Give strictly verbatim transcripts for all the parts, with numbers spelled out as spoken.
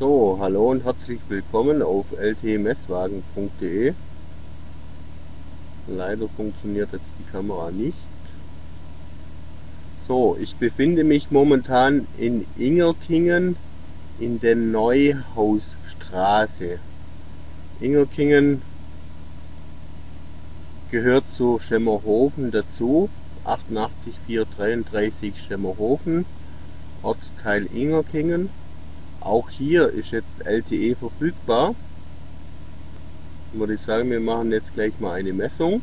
So, hallo und herzlich willkommen auf L T E Messwagen punkt de. Leider funktioniert jetzt die Kamera nicht. So, ich befinde mich momentan in Ingerkingen in der Neuhausstraße. Ingerkingen gehört zu Schemmerhofen dazu, achtundachtzig vierhundertdreiunddreißig Schemmerhofen, Ortsteil Ingerkingen. Auch hier ist jetzt L T E verfügbar. Dann würde ich sagen, wir machen jetzt gleich mal eine Messung.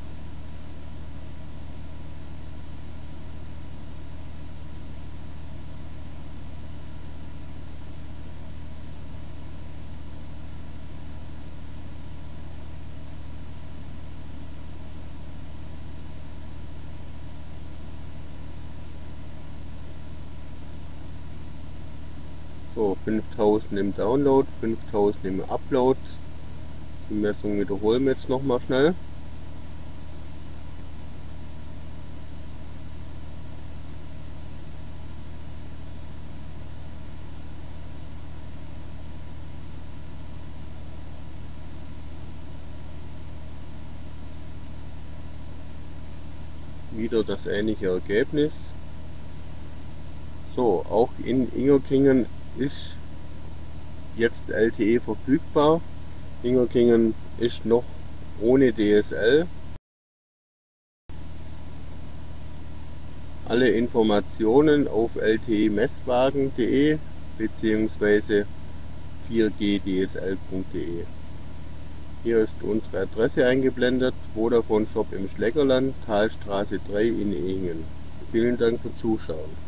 So, fünftausend im Download, fünftausend im Upload. Die Messung wiederholen wir jetzt nochmal schnell. Wieder das ähnliche Ergebnis. So, auch in Ingerkingen ist jetzt L T E verfügbar. Ingerkingen ist noch ohne D S L. Alle Informationen auf L T E Messwagen punkt de bzw. vier G D S L punkt de. Hier ist unsere Adresse eingeblendet: Vodafone Shop im Schleckerland, Talstraße drei in Ehingen. Vielen Dank fürs Zuschauen.